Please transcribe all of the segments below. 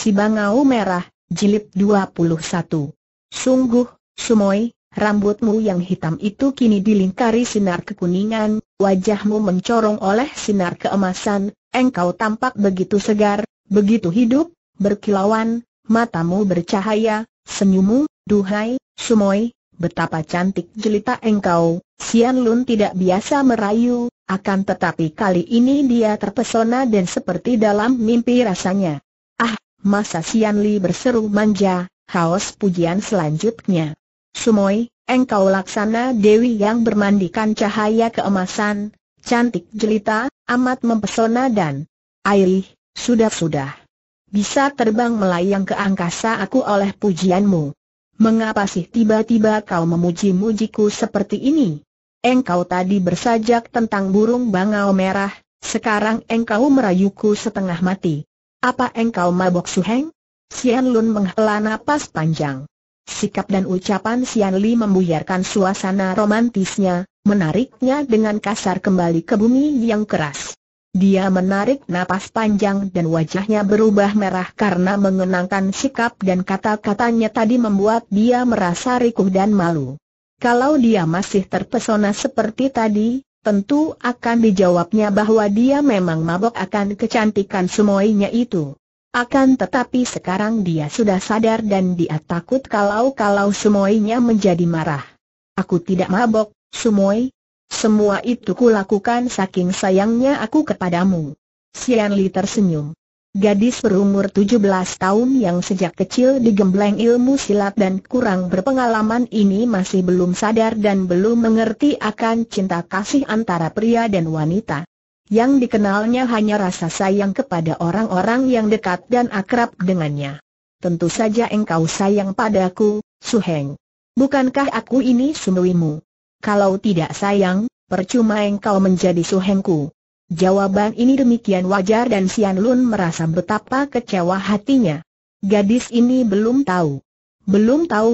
Si Bangau Merah, Jilid 21. Sungguh, Sumoi, rambutmu yang hitam itu kini dilingkari sinar kekuningan, wajahmu mencorong oleh sinar keemasan, engkau tampak begitu segar, begitu hidup, berkilauan, matamu bercahaya, senyummu, duhai, Sumoi, betapa cantik jelita engkau. Sian Lun tidak biasa merayu, akan tetapi kali ini dia terpesona dan seperti dalam mimpi rasanya. Ah, masa Sian Li berseru manja, haus pujian selanjutnya. Sumoi, engkau laksana dewi yang bermandikan cahaya keemasan, cantik jelita, amat mempesona dan airih, sudah-sudah. Bisa terbang melayang ke angkasa aku oleh pujianmu. Mengapa sih tiba-tiba kau memuji-mujiku seperti ini? Engkau tadi bersajak tentang burung Bangau Merah, sekarang engkau merayuku setengah mati. Apa engkau mabok suheng? Sian Lun menghela napas panjang. Sikap dan ucapan Sian Li membuyarkan suasana romantisnya, menariknya dengan kasar kembali ke bumi yang keras. Dia menarik napas panjang dan wajahnya berubah merah karena mengenangkan sikap dan kata-katanya tadi membuat dia merasa rikuh dan malu. Kalau dia masih terpesona seperti tadi, tentu akan dijawabnya bahwa dia memang mabok akan kecantikan Sumoinya itu. Akan tetapi sekarang dia sudah sadar dan dia takut kalau Sumoinya menjadi marah. Aku tidak mabok, Sumoi. Semua itu kulakukan saking sayangnya aku kepadamu. Sian Li tersenyum. Gadis berumur 17 tahun yang sejak kecil digembleng ilmu silat dan kurang berpengalaman ini masih belum sadar dan belum mengerti akan cinta kasih antara pria dan wanita. Yang dikenalnya hanya rasa sayang kepada orang-orang yang dekat dan akrab dengannya. Tentu saja engkau sayang padaku, Suheng. Bukankah aku ini sunuimu? Kalau tidak sayang, percuma engkau menjadi suhengku. Jawaban ini demikian wajar dan Sian Lun merasa betapa kecewa hatinya. Gadis ini belum tahu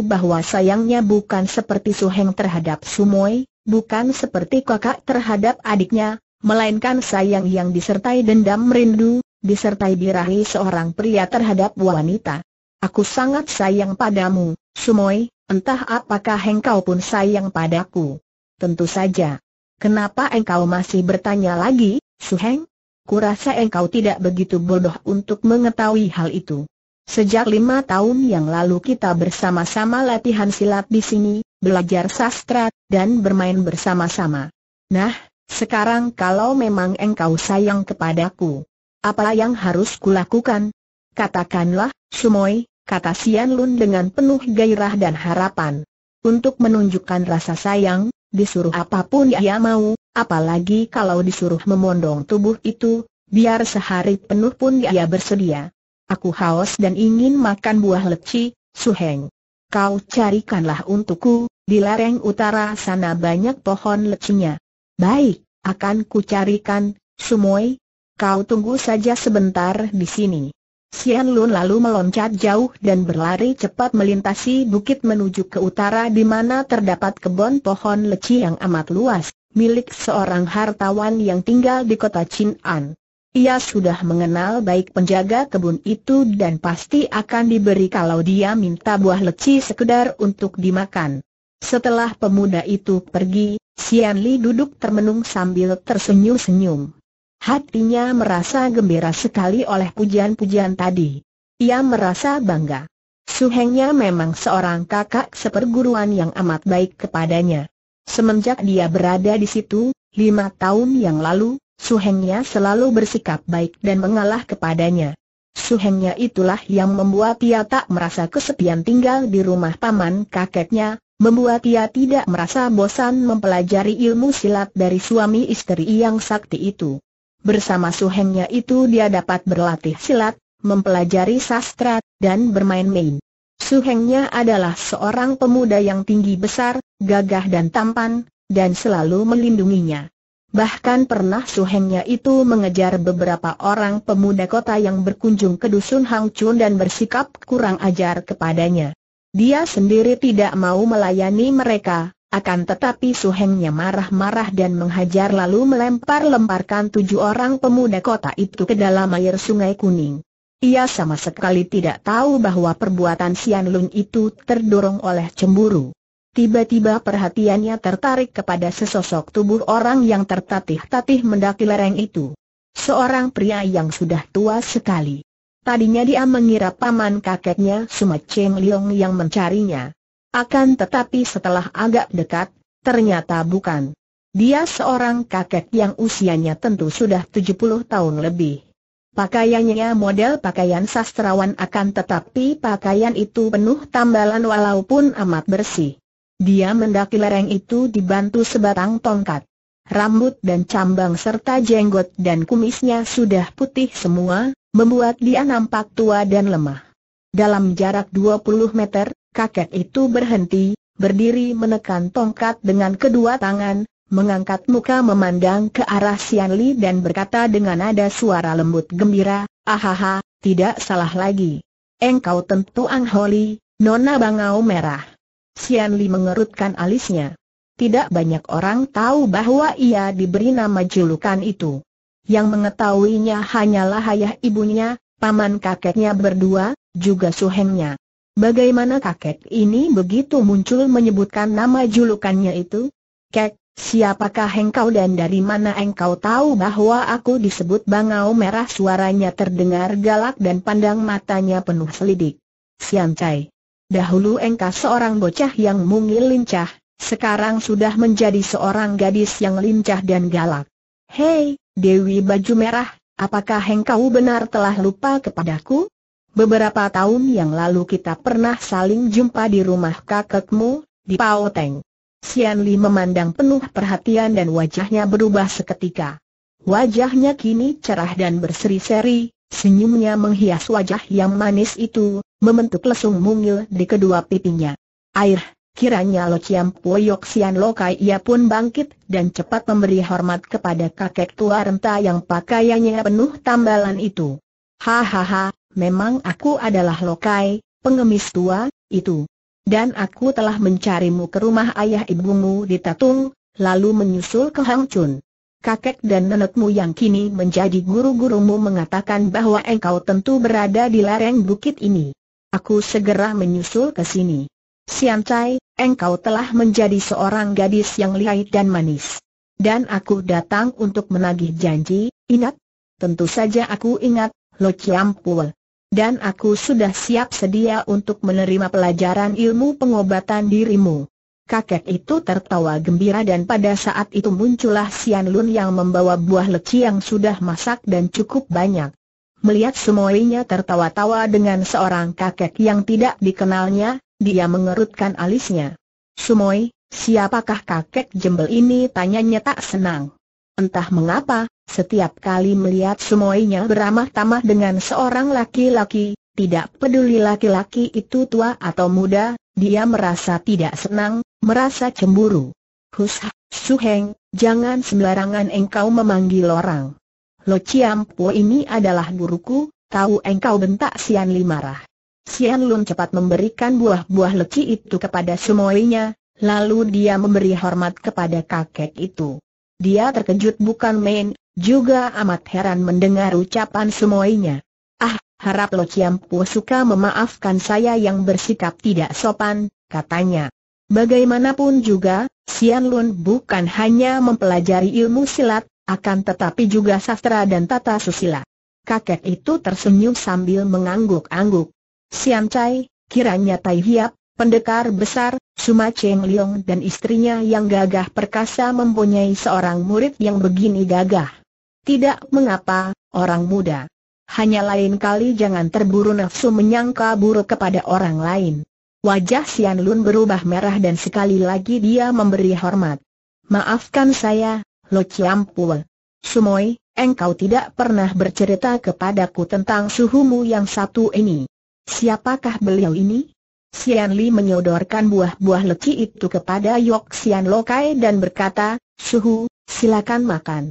bahwa sayangnya bukan seperti suheng terhadap Sumoi, bukan seperti kakak terhadap adiknya, melainkan sayang yang disertai dendam rindu, disertai birahi seorang pria terhadap wanita. Aku sangat sayang padamu, Sumoi, entah apakah engkau pun sayang padaku. Tentu saja. Kenapa engkau masih bertanya lagi, Suheng? Kurasa engkau tidak begitu bodoh untuk mengetahui hal itu. Sejak 5 tahun yang lalu kita bersama-sama latihan silat di sini, belajar sastra, dan bermain bersama-sama. Nah, sekarang kalau memang engkau sayang kepadaku, apa yang harus kulakukan? Katakanlah, Sumoi, kata Sian Lun dengan penuh gairah dan harapan. Untuk menunjukkan rasa sayang, disuruh apapun ia mau, apalagi kalau disuruh memondong tubuh itu, biar sehari penuh pun ia bersedia. Aku haus dan ingin makan buah leci, Suheng. Kau carikanlah untukku, di lereng utara sana banyak pohon lecinya. Baik, akan kucarikan, Sumoi. Kau tunggu saja sebentar di sini. Sian Lun lalu meloncat jauh dan berlari cepat melintasi bukit menuju ke utara di mana terdapat kebun pohon leci yang amat luas, milik seorang hartawan yang tinggal di kota Chin'an. Ia sudah mengenal baik penjaga kebun itu dan pasti akan diberi kalau dia minta buah leci sekedar untuk dimakan. Setelah pemuda itu pergi, Sian Li duduk termenung sambil tersenyum-senyum. Hatinya merasa gembira sekali oleh pujian-pujian tadi. Ia merasa bangga. Suhengnya memang seorang kakak seperguruan yang amat baik kepadanya. Semenjak dia berada di situ, 5 tahun yang lalu, Suhengnya selalu bersikap baik dan mengalah kepadanya. Suhengnya itulah yang membuat ia tak merasa kesepian tinggal di rumah paman kakeknya, membuat ia tidak merasa bosan mempelajari ilmu silat dari suami istri yang sakti itu. Bersama Suhengnya itu dia dapat berlatih silat, mempelajari sastra, dan bermain-main. Suhengnya adalah seorang pemuda yang tinggi besar, gagah dan tampan, dan selalu melindunginya. Bahkan pernah Suhengnya itu mengejar beberapa orang pemuda kota yang berkunjung ke dusun Hangchun dan bersikap kurang ajar kepadanya. Dia sendiri tidak mau melayani mereka, akan tetapi Suhengnya marah-marah dan menghajar lalu melempar-lemparkan 7 orang pemuda kota itu ke dalam air sungai kuning. Ia sama sekali tidak tahu bahwa perbuatan Sian Lun itu terdorong oleh cemburu. Tiba-tiba perhatiannya tertarik kepada sesosok tubuh orang yang tertatih-tatih mendaki lereng itu. Seorang pria yang sudah tua sekali. Tadinya dia mengira paman kakeknya Suma Cheng Liong yang mencarinya. Akan tetapi setelah agak dekat, ternyata bukan. Dia seorang kakek yang usianya tentu sudah 70 tahun lebih. Pakaiannya model pakaian sastrawan, akan tetapi pakaian itu penuh tambalan walaupun amat bersih. Dia mendaki lereng itu dibantu sebatang tongkat. Rambut dan cambang serta jenggot dan kumisnya sudah putih semua, membuat dia nampak tua dan lemah. Dalam jarak 20 meter, kakek itu berhenti, berdiri menekan tongkat dengan kedua tangan, mengangkat muka memandang ke arah Sian Li dan berkata dengan nada suara lembut gembira, "Ahaha, tidak salah lagi. Engkau tentu Ang Holi, Nona Bangau Merah." Sian Li mengerutkan alisnya. Tidak banyak orang tahu bahwa ia diberi nama julukan itu. Yang mengetahuinya hanyalah ayah ibunya, paman kakeknya berdua, juga suhengnya. Bagaimana kakek ini begitu muncul menyebutkan nama julukannya itu? "Kek, siapakah engkau dan dari mana engkau tahu bahwa aku disebut Bangau Merah?" Suaranya terdengar galak dan pandang matanya penuh selidik. "Sian Cai, dahulu engkau seorang bocah yang mungil lincah, sekarang sudah menjadi seorang gadis yang lincah dan galak. Hei, Dewi Baju Merah, apakah engkau benar telah lupa kepadaku? Beberapa tahun yang lalu kita pernah saling jumpa di rumah kakekmu, di Pao Teng." Sian Li memandang penuh perhatian dan wajahnya berubah seketika. Wajahnya kini cerah dan berseri-seri, senyumnya menghias wajah yang manis itu, membentuk lesung mungil di kedua pipinya. "Air, kiranya Lo Ciam Yok Sian Lokai." Ia pun bangkit dan cepat memberi hormat kepada kakek tua renta yang pakaiannya penuh tambalan itu. "Hahaha. Memang aku adalah Lokai, pengemis tua itu. Dan aku telah mencarimu ke rumah ayah ibumu di Tatung, lalu menyusul ke Hang Chun. Kakek dan nenekmu yang kini menjadi guru-gurumu mengatakan bahwa engkau tentu berada di lereng bukit ini. Aku segera menyusul ke sini. Sian Cai, engkau telah menjadi seorang gadis yang lihai dan manis. Dan aku datang untuk menagih janji, ingat? Tentu saja aku ingat, Lo Ciam Pul. Dan aku sudah siap sedia untuk menerima pelajaran ilmu pengobatan dirimu." Kakek itu tertawa gembira dan pada saat itu muncullah Sian Lun yang membawa buah leci yang sudah masak dan cukup banyak. Melihat semuanya tertawa-tawa dengan seorang kakek yang tidak dikenalnya, dia mengerutkan alisnya. "Sumoi, siapakah kakek jembel ini?" tanyanya tak senang. Entah mengapa, setiap kali melihat semuanya beramah-tamah dengan seorang laki-laki, tidak peduli laki-laki itu tua atau muda, dia merasa tidak senang, merasa cemburu. "Hus, Suheng, jangan sembarangan engkau memanggil orang. Lo Ciam Pua ini adalah guruku, tahu engkau?" bentak Sian Li marah. Sian Lun cepat memberikan buah-buah leci itu kepada semuanya, lalu dia memberi hormat kepada kakek itu. Dia terkejut bukan main, juga amat heran mendengar ucapan semuanya. "Ah, harap Lo Ciam Pua suka memaafkan saya yang bersikap tidak sopan," katanya. Bagaimanapun juga, Sian Lun bukan hanya mempelajari ilmu silat, akan tetapi juga sastra dan tata susila. Kakek itu tersenyum sambil mengangguk-angguk. "Sian Cai, kiranya Tai Hiap, pendekar besar, Suma Cheng Liong dan istrinya yang gagah perkasa mempunyai seorang murid yang begini gagah. Tidak mengapa, orang muda. Hanya lain kali jangan terburu nafsu menyangka buruk kepada orang lain." Wajah Sian Lun berubah merah dan sekali lagi dia memberi hormat. "Maafkan saya, Lo Ciam Pua. Sumoi, engkau tidak pernah bercerita kepadaku tentang suhumu yang satu ini. Siapakah beliau ini?" Sian Li menyodorkan buah-buah leci itu kepada Yok Sian Lokai dan berkata, "Suhu, silakan makan.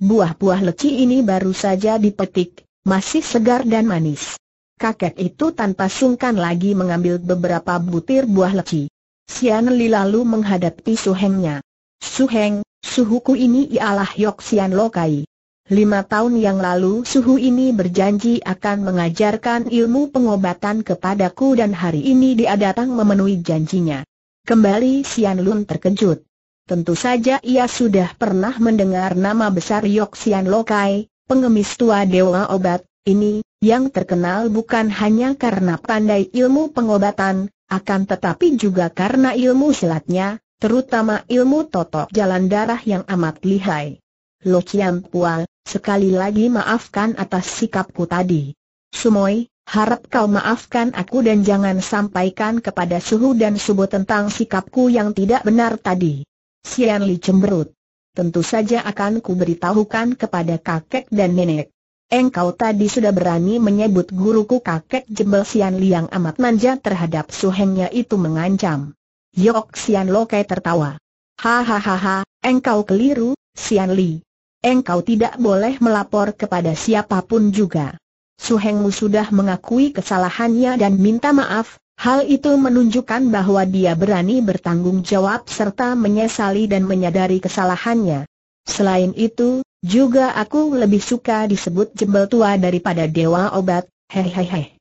Buah-buah leci ini baru saja dipetik, masih segar dan manis." Kakek itu tanpa sungkan lagi mengambil beberapa butir buah leci. Sian Li lalu menghadapi suhengnya. "Suheng, suhuku ini ialah Yok Sian Lokai. 5 tahun yang lalu suhu ini berjanji akan mengajarkan ilmu pengobatan kepadaku dan hari ini dia datang memenuhi janjinya. Kembali Sian Lun terkejut. Tentu saja ia sudah pernah mendengar nama besar Yok Sian Lokai, pengemis tua dewa obat ini, yang terkenal bukan hanya karena pandai ilmu pengobatan, akan tetapi juga karena ilmu silatnya, terutama ilmu totok jalan darah yang amat lihai. Lo Ciam Pual, sekali lagi maafkan atas sikapku tadi. Sumoi, harap kau maafkan aku dan jangan sampaikan kepada Suhu dan Subo tentang sikapku yang tidak benar tadi. Sian Li cemberut. Tentu saja akan kuberitahukan kepada kakek dan nenek. Engkau tadi sudah berani menyebut guruku kakek, jebel Sian Li yang amat manja terhadap suhengnya itu mengancam. Yok Sian Lokai tertawa. Hahaha, engkau keliru, Sian Li. Engkau tidak boleh melapor kepada siapapun juga. Suhengmu sudah mengakui kesalahannya dan minta maaf. Hal itu menunjukkan bahwa dia berani bertanggung jawab serta menyesali dan menyadari kesalahannya. Selain itu, juga aku lebih suka disebut jembel tua daripada dewa obat. Hehehe.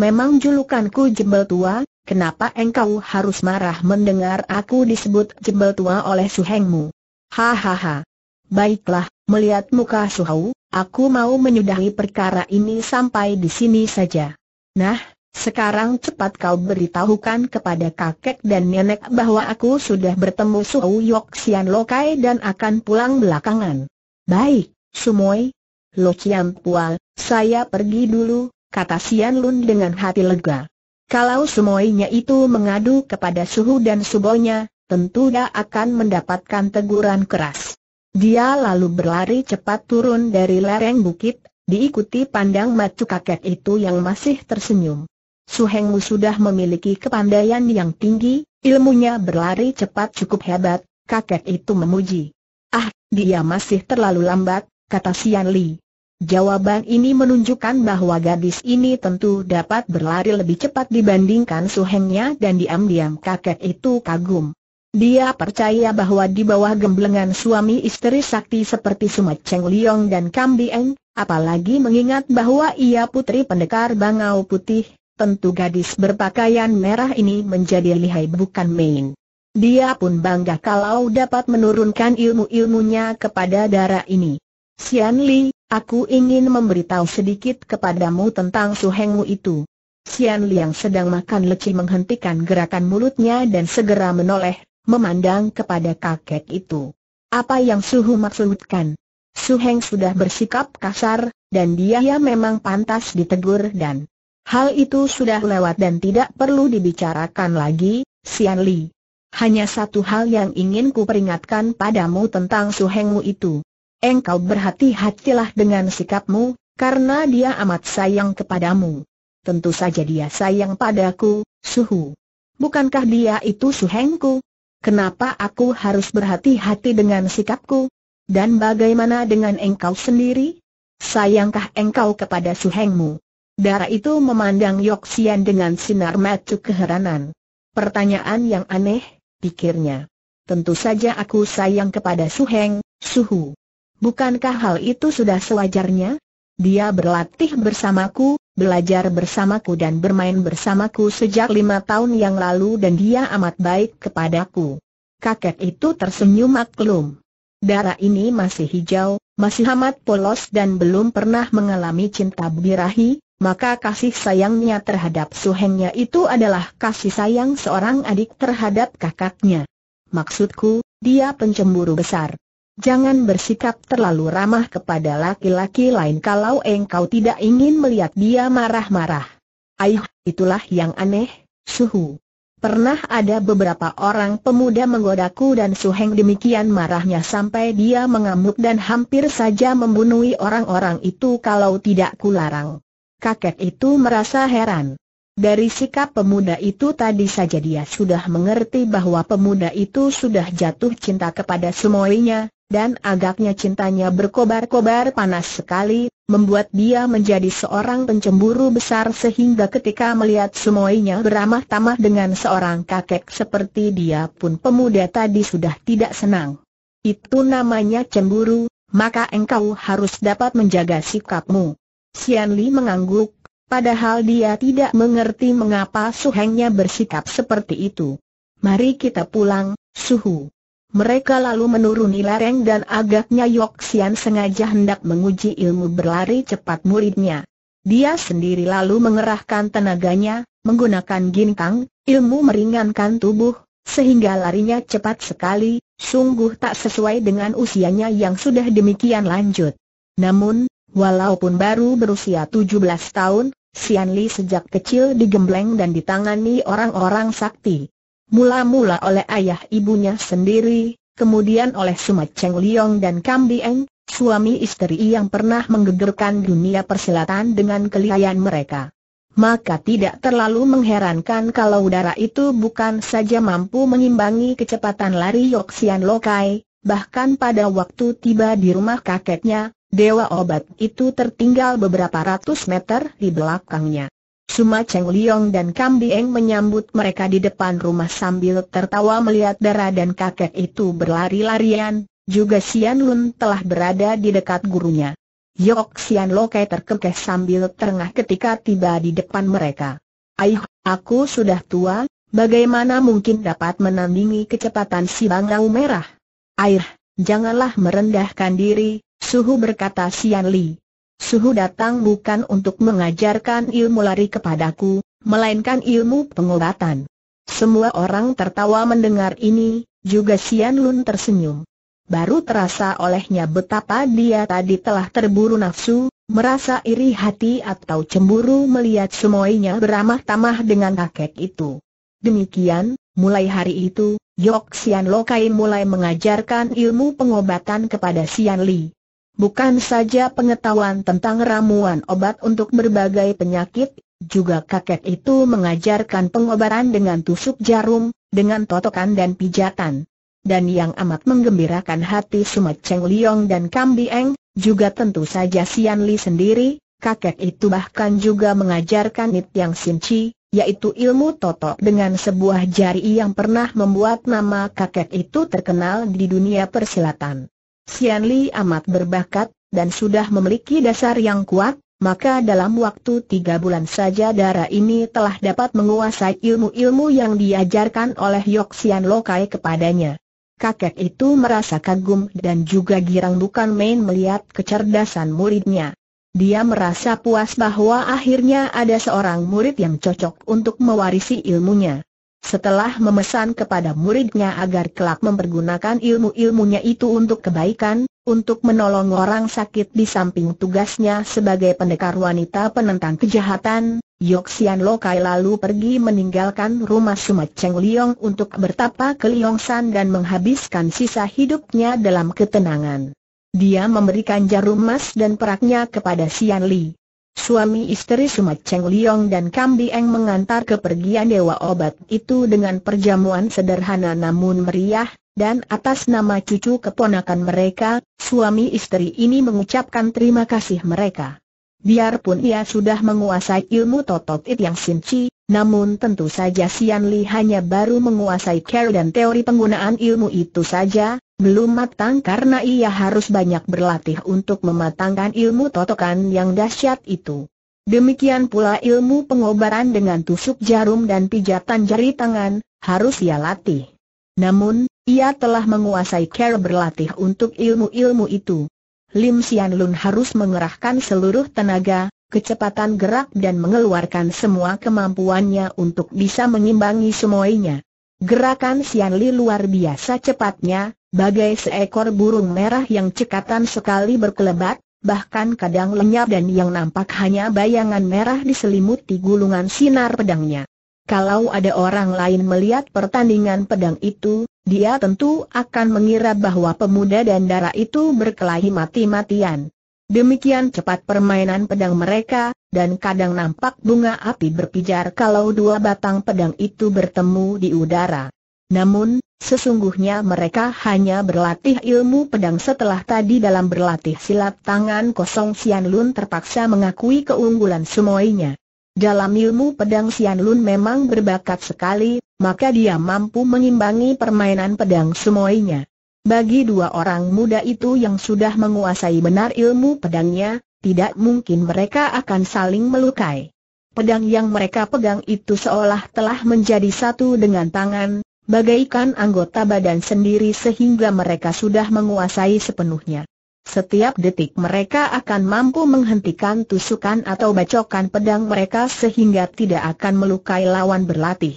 Memang julukanku jembel tua. Kenapa engkau harus marah mendengar aku disebut jembel tua oleh suhengmu? Hahaha. Baiklah, melihat muka Suhau, aku mau menyudahi perkara ini sampai di sini saja. Nah, sekarang cepat kau beritahukan kepada kakek dan nenek bahwa aku sudah bertemu Suhau Yok Sian Lokai dan akan pulang belakangan. Baik, Sumoi. Lo Ciam Pual, saya pergi dulu, kata Sian Lun dengan hati lega. Kalau Sumoinya itu mengadu kepada Suhu dan Subonya, tentu dia akan mendapatkan teguran keras. Dia lalu berlari cepat turun dari lereng bukit, diikuti pandang mata kakek itu yang masih tersenyum. Suhengmu sudah memiliki kepandaian yang tinggi, ilmunya berlari cepat cukup hebat, kakek itu memuji. Ah, dia masih terlalu lambat, kata Sian Li. Jawaban ini menunjukkan bahwa gadis ini tentu dapat berlari lebih cepat dibandingkan suhengnya dan diam-diam kakek itu kagum. Dia percaya bahwa di bawah gemblengan suami istri sakti seperti Suma Cheng Liong dan Kam Bieng, apalagi mengingat bahwa ia putri pendekar Bangau Putih, tentu gadis berpakaian merah ini menjadi lihai bukan main. Dia pun bangga kalau dapat menurunkan ilmu-ilmunya kepada dara ini. Sian Li, aku ingin memberitahu sedikit kepadamu tentang suhengmu itu. Sian Li yang sedang makan leci menghentikan gerakan mulutnya dan segera menoleh, memandang kepada kakek itu. Apa yang Suhu maksudkan? Suheng sudah bersikap kasar, dan dia memang pantas ditegur dan hal itu sudah lewat dan tidak perlu dibicarakan lagi, Sian Li. Hanya satu hal yang ingin ku peringatkan padamu tentang suhengmu itu. Engkau berhati-hatilah dengan sikapmu, karena dia amat sayang kepadamu. Tentu saja dia sayang padaku, Suhu. Bukankah dia itu suhengku? Kenapa aku harus berhati-hati dengan sikapku? Dan bagaimana dengan engkau sendiri? Sayangkah engkau kepada suhengmu? Dara itu memandang Yok Sian dengan sinar mata keheranan. Pertanyaan yang aneh, pikirnya. Tentu saja aku sayang kepada suheng, Suhu. Bukankah hal itu sudah sewajarnya? Dia berlatih bersamaku, belajar bersamaku dan bermain bersamaku sejak 5 tahun yang lalu dan dia amat baik kepadaku. Kakek itu tersenyum maklum. Dara ini masih hijau, masih amat polos dan belum pernah mengalami cinta birahi, maka kasih sayangnya terhadap suhengnya itu adalah kasih sayang seorang adik terhadap kakaknya. Maksudku, dia pencemburu besar. Jangan bersikap terlalu ramah kepada laki-laki lain kalau engkau tidak ingin melihat dia marah-marah. Aih, itulah yang aneh, Suhu. Pernah ada beberapa orang pemuda menggodaku dan suheng demikian marahnya sampai dia mengamuk dan hampir saja membunuhi orang-orang itu kalau tidak kularang. Kakek itu merasa heran. Dari sikap pemuda itu tadi saja dia sudah mengerti bahwa pemuda itu sudah jatuh cinta kepada sumoinya. Dan agaknya cintanya berkobar-kobar panas sekali, membuat dia menjadi seorang pencemburu besar sehingga ketika melihat sumoinya beramah tamah dengan seorang kakek seperti dia pun pemuda tadi sudah tidak senang. Itu namanya cemburu, maka engkau harus dapat menjaga sikapmu. Sian Li mengangguk, padahal dia tidak mengerti mengapa suhengnya bersikap seperti itu. Mari kita pulang, suhu. Mereka lalu menuruni lereng dan agaknya Yok Sian sengaja hendak menguji ilmu berlari cepat muridnya. Dia sendiri lalu mengerahkan tenaganya, menggunakan ginkang, ilmu meringankan tubuh, sehingga larinya cepat sekali, sungguh tak sesuai dengan usianya yang sudah demikian lanjut. Namun, walaupun baru berusia 17 tahun, Sian Li sejak kecil digembleng dan ditangani orang-orang sakti. Mula-mula oleh ayah ibunya sendiri, kemudian oleh Suma Cheng Liong dan Kam Bieng, suami istri yang pernah menggegerkan dunia persilatan dengan kelihaian mereka. Maka tidak terlalu mengherankan kalau udara itu bukan saja mampu mengimbangi kecepatan lari Yok Sian Lokai, bahkan pada waktu tiba di rumah kakeknya, dewa obat itu tertinggal beberapa ratus meter di belakangnya. Suma Cheng Liong dan Kam Bieng menyambut mereka di depan rumah sambil tertawa melihat darah dan kakek itu berlari-larian, juga Sian Lun telah berada di dekat gurunya. Yok Sian Lokai terkekeh sambil terengah ketika tiba di depan mereka. "Aih, aku sudah tua, bagaimana mungkin dapat menandingi kecepatan si Bangau Merah?" "Aih, janganlah merendahkan diri, suhu," berkata Sian Li. "Suhu datang bukan untuk mengajarkan ilmu lari kepadaku, melainkan ilmu pengobatan." Semua orang tertawa mendengar ini, juga Sian Lun tersenyum. Baru terasa olehnya betapa dia tadi telah terburu nafsu, merasa iri hati atau cemburu melihat semuanya beramah-tamah dengan kakek itu. Demikian, mulai hari itu, Yok Sian Lokai mulai mengajarkan ilmu pengobatan kepada Sian Li. Bukan saja pengetahuan tentang ramuan obat untuk berbagai penyakit, juga kakek itu mengajarkan pengobatan dengan tusuk jarum, dengan totokan dan pijatan. Dan yang amat menggembirakan hati Suma Cheng Liong dan Kam Bieng, juga tentu saja Sian Li sendiri, kakek itu bahkan juga mengajarkan Nit Yang Sinci, yaitu ilmu totok dengan sebuah jari yang pernah membuat nama kakek itu terkenal di dunia persilatan. Sian Li amat berbakat, dan sudah memiliki dasar yang kuat, maka dalam waktu 3 bulan saja darah ini telah dapat menguasai ilmu-ilmu yang diajarkan oleh Yok Sian Lokai kepadanya. Kakek itu merasa kagum dan juga girang bukan main melihat kecerdasan muridnya. Dia merasa puas bahwa akhirnya ada seorang murid yang cocok untuk mewarisi ilmunya. Setelah memesan kepada muridnya agar kelak mempergunakan ilmu-ilmunya itu untuk kebaikan, untuk menolong orang sakit di samping tugasnya sebagai pendekar wanita penentang kejahatan, Yok Sian Lokai lalu pergi meninggalkan rumah Suma Cheng Liong untuk bertapa ke Liongsan dan menghabiskan sisa hidupnya dalam ketenangan. Dia memberikan jarum emas dan peraknya kepada Sian Li. Suami istri Suma Cheng Liong dan Kam Bieng mengantar kepergian dewa obat itu dengan perjamuan sederhana namun meriah, dan atas nama cucu keponakan mereka, suami istri ini mengucapkan terima kasih mereka. Biarpun ia sudah menguasai ilmu totok It Yang Sinci, namun tentu saja Sian Li hanya baru menguasai care dan teori penggunaan ilmu itu saja, belum matang karena ia harus banyak berlatih untuk mematangkan ilmu totokan yang dahsyat itu. Demikian pula ilmu pengobatan dengan tusuk jarum dan pijatan jari tangan, harus ia latih. Namun, ia telah menguasai care berlatih untuk ilmu-ilmu itu. Lim Sian Lun harus mengerahkan seluruh tenaga, kecepatan gerak dan mengeluarkan semua kemampuannya untuk bisa mengimbangi semuanya. Gerakan Sian Li luar biasa cepatnya, bagai seekor burung merah yang cekatan sekali berkelebat, bahkan kadang lenyap dan yang nampak hanya bayangan merah diselimuti gulungan sinar pedangnya. Kalau ada orang lain melihat pertandingan pedang itu, dia tentu akan mengira bahwa pemuda dan dara itu berkelahi mati-matian. Demikian cepat permainan pedang mereka, dan kadang nampak bunga api berpijar kalau dua batang pedang itu bertemu di udara. Namun, sesungguhnya mereka hanya berlatih ilmu pedang. Setelah tadi dalam berlatih silat tangan kosong, Sian Lun terpaksa mengakui keunggulan semuanya. Dalam ilmu pedang Sian Lun memang berbakat sekali, maka dia mampu mengimbangi permainan pedang semuanya. Bagi dua orang muda itu yang sudah menguasai benar ilmu pedangnya, tidak mungkin mereka akan saling melukai. Pedang yang mereka pegang itu seolah telah menjadi satu dengan tangan, bagaikan anggota badan sendiri sehingga mereka sudah menguasai sepenuhnya. Setiap detik mereka akan mampu menghentikan tusukan atau bacokan pedang mereka sehingga tidak akan melukai lawan berlatih.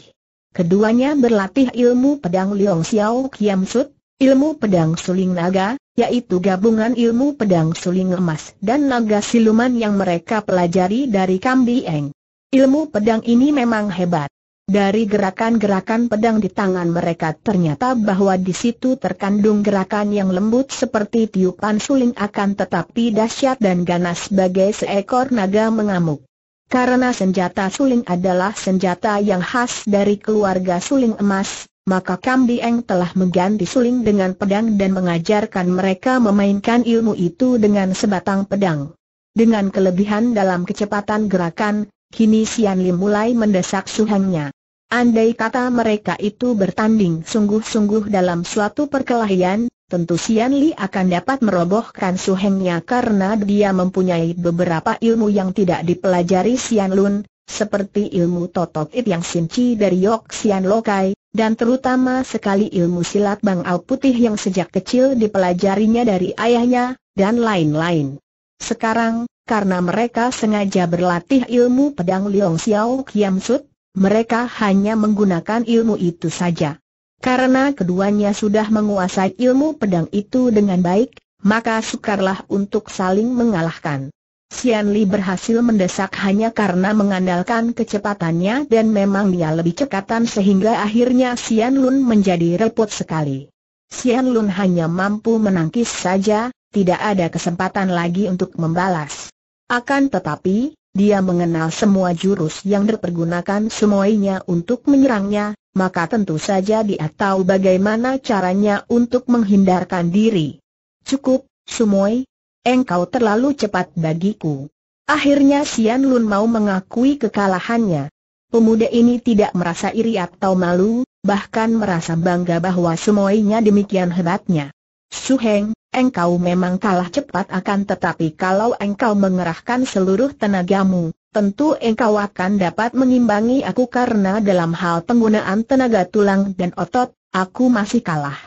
Keduanya berlatih ilmu pedang Liong Xiao Kiam Sut, ilmu pedang suling naga, yaitu gabungan ilmu pedang suling emas dan naga siluman yang mereka pelajari dari Kam Bieng. Ilmu pedang ini memang hebat. Dari gerakan-gerakan pedang di tangan mereka ternyata bahwa di situ terkandung gerakan yang lembut seperti tiupan suling akan tetapi dahsyat dan ganas sebagai seekor naga mengamuk. Karena senjata suling adalah senjata yang khas dari keluarga suling emas, maka Kam Bieng telah mengganti suling dengan pedang dan mengajarkan mereka memainkan ilmu itu dengan sebatang pedang. Dengan kelebihan dalam kecepatan gerakan, kini Sian Li mulai mendesak suhangnya. Andai kata mereka itu bertanding sungguh-sungguh dalam suatu perkelahian, tentu Sian Li akan dapat merobohkan suhangnya karena dia mempunyai beberapa ilmu yang tidak dipelajari Sian Lun, seperti ilmu Totok It yang sinci dari Yok Sian Lokai, dan terutama sekali ilmu silat Bangau Putih yang sejak kecil dipelajarinya dari ayahnya, dan lain-lain. Sekarang, karena mereka sengaja berlatih ilmu pedang Liong Xiao Kiam Sut, mereka hanya menggunakan ilmu itu saja. Karena keduanya sudah menguasai ilmu pedang itu dengan baik, maka sukarlah untuk saling mengalahkan. Sian Li berhasil mendesak hanya karena mengandalkan kecepatannya dan memang dia lebih cekatan sehingga akhirnya Sian Lun menjadi repot sekali. Sian Lun hanya mampu menangkis saja, tidak ada kesempatan lagi untuk membalas. Akan tetapi, dia mengenal semua jurus yang dipergunakan semuanya untuk menyerangnya, maka tentu saja dia tahu bagaimana caranya untuk menghindarkan diri. Cukup, Sumoy. Engkau terlalu cepat bagiku. Akhirnya Sian Lun mau mengakui kekalahannya. Pemuda ini tidak merasa iri atau malu, bahkan merasa bangga bahwa semuanya demikian hebatnya. Suheng, engkau memang kalah cepat akan tetapi kalau engkau mengerahkan seluruh tenagamu, tentu engkau akan dapat mengimbangi aku karena dalam hal penggunaan tenaga tulang dan otot, aku masih kalah.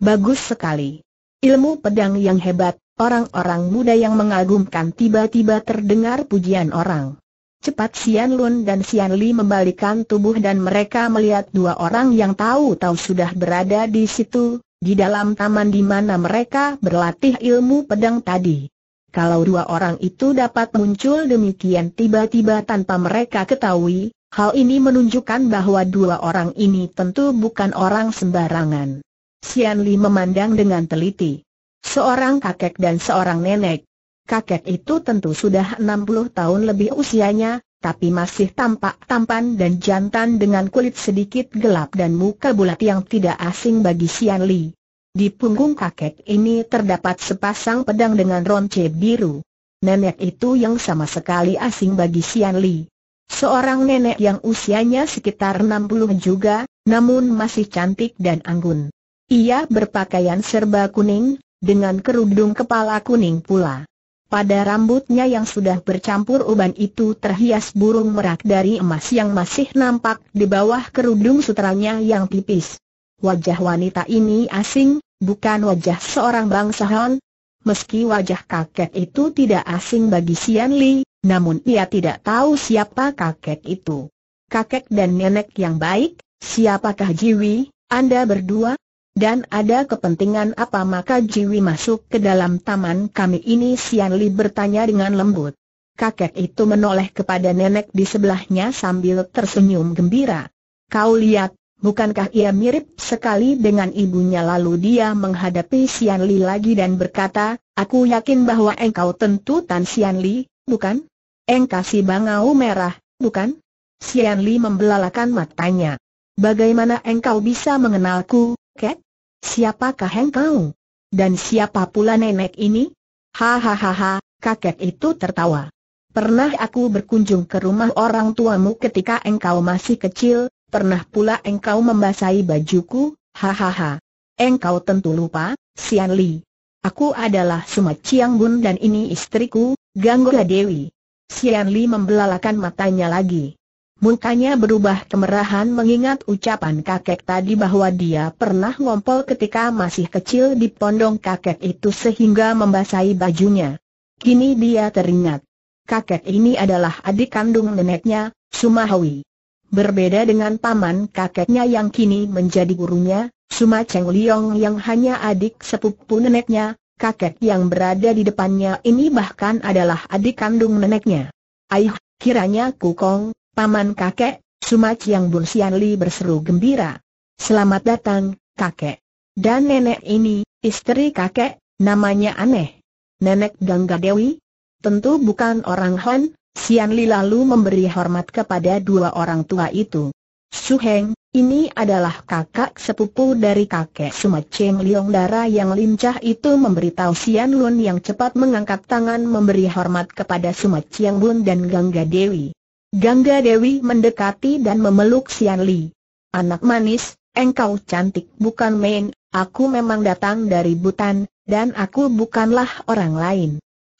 Bagus sekali. Ilmu pedang yang hebat. Orang-orang muda yang mengagumkan tiba-tiba terdengar pujian orang. Cepat Sian Lun dan Sian Li membalikkan tubuh dan mereka melihat dua orang yang tahu-tahu sudah berada di situ, di dalam taman di mana mereka berlatih ilmu pedang tadi. Kalau dua orang itu dapat muncul demikian tiba-tiba tanpa mereka ketahui, hal ini menunjukkan bahwa dua orang ini tentu bukan orang sembarangan. Sian Li memandang dengan teliti. Seorang kakek dan seorang nenek. Kakek itu tentu sudah 60 tahun lebih usianya, tapi masih tampak tampan dan jantan dengan kulit sedikit gelap dan muka bulat yang tidak asing bagi Sian Li. Di punggung kakek ini terdapat sepasang pedang dengan ronce biru. Nenek itu yang sama sekali asing bagi Sian Li. Seorang nenek yang usianya sekitar 60 juga, namun masih cantik dan anggun. Ia berpakaian serba kuning dengan kerudung kepala kuning pula. Pada rambutnya yang sudah bercampur uban itu terhias burung merak dari emas yang masih nampak di bawah kerudung sutranya yang tipis. Wajah wanita ini asing, bukan wajah seorang bangsawan. Meski wajah kakek itu tidak asing bagi Sian Li, namun ia tidak tahu siapa kakek itu. Kakek dan nenek yang baik, siapakah Jiwi, Anda berdua? Dan ada kepentingan apa maka Jiwi masuk ke dalam taman kami ini? Sian Li bertanya dengan lembut. Kakek itu menoleh kepada nenek di sebelahnya sambil tersenyum gembira. Kau lihat, bukankah ia mirip sekali dengan ibunya? Lalu dia menghadapi Sian Li lagi dan berkata, aku yakin bahwa engkau tentu Tan Sian Li, bukan? Engkau si Bangau Merah, bukan? Sian Li membelalakan matanya. Bagaimana engkau bisa mengenalku, Kek? Siapakah engkau? Dan siapa pula nenek ini? Hahaha, kakek itu tertawa. Pernah aku berkunjung ke rumah orang tuamu ketika engkau masih kecil, pernah pula engkau membasahi bajuku, hahaha. Engkau tentu lupa, Sian Li. Aku adalah Suma Cheng Bun dan ini istriku, Gangga Dewi. Sian Li membelalakan matanya lagi. Mukanya berubah kemerahan mengingat ucapan kakek tadi bahwa dia pernah ngompol ketika masih kecil di pondong kakek itu sehingga membasahi bajunya. Kini dia teringat. Kakek ini adalah adik kandung neneknya, Suma Hui. Berbeda dengan paman kakeknya yang kini menjadi gurunya, Suma Cheng Liong yang hanya adik sepupu neneknya, kakek yang berada di depannya ini bahkan adalah adik kandung neneknya. Aih, kiranya kukong. Paman kakek, Suma Cheng Bun Sian Li berseru gembira. Selamat datang, kakek. Dan nenek ini, istri kakek, namanya aneh. Nenek Gangga Dewi? Tentu bukan orang Han. Sian Li lalu memberi hormat kepada dua orang tua itu. Su Heng, ini adalah kakak sepupu dari kakek Suma Cheng Liong. Darah yang lincah itu memberitahu Sian Lun yang cepat mengangkat tangan memberi hormat kepada Suma Cheng Bun dan Gangga Dewi. Gangga Dewi mendekati dan memeluk Sian Li. Anak manis, engkau cantik bukan main, aku memang datang dari Butan, dan aku bukanlah orang lain.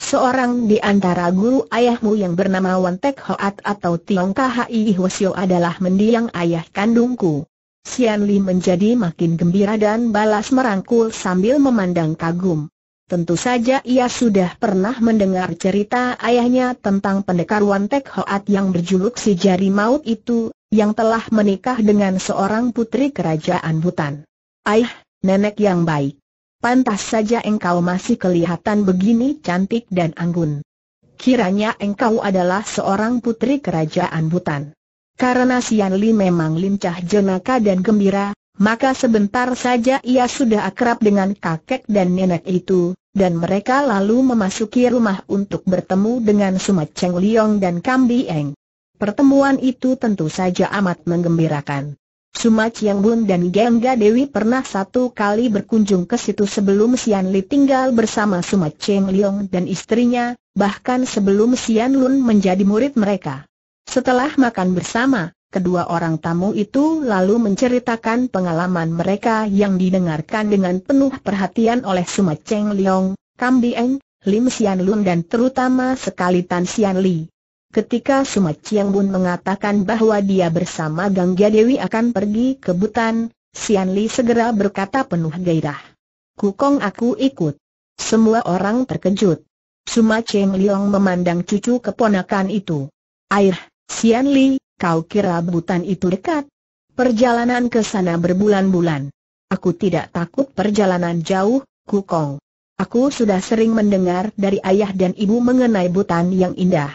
Seorang di antara guru ayahmu yang bernama Wan Tek Hoat atau Tiong Kah Hi Hwee Sio adalah mendiang ayah kandungku. Sian Li menjadi makin gembira dan balas merangkul sambil memandang kagum. Tentu saja ia sudah pernah mendengar cerita ayahnya tentang pendekar Wan Tek Hoat yang berjuluk si jari maut itu, yang telah menikah dengan seorang putri kerajaan Butan. Aih, nenek yang baik. Pantas saja engkau masih kelihatan begini cantik dan anggun. Kiranya engkau adalah seorang putri kerajaan Butan. Karena Sian Li memang lincah jenaka dan gembira, maka sebentar saja ia sudah akrab dengan kakek dan nenek itu, dan mereka lalu memasuki rumah untuk bertemu dengan Suma Cheng Liong dan Kam Bieng. Pertemuan itu tentu saja amat menggembirakan. Suma Cheng Bun dan Gangga Dewi pernah satu kali berkunjung ke situ sebelum Sian Li tinggal bersama Suma Cheng Liong dan istrinya, bahkan sebelum Sian Lun menjadi murid mereka. Setelah makan bersama, kedua orang tamu itu lalu menceritakan pengalaman mereka yang didengarkan dengan penuh perhatian oleh Suma Cheng Liong, Kam Bieng, Lim Sian Lun dan terutama sekali Tan Sian Li. Ketika Suma Cheng Bun mengatakan bahwa dia bersama Gangga Dewi akan pergi ke Butan, Sian Li segera berkata penuh gairah, "Kukong aku ikut." Semua orang terkejut. Suma Cheng Liong memandang cucu keponakan itu. "Air, Sian Li, kau kira Butan itu dekat? Perjalanan ke sana berbulan-bulan. Aku tidak takut perjalanan jauh, Kukong. Aku sudah sering mendengar dari ayah dan ibu mengenai Butan yang indah.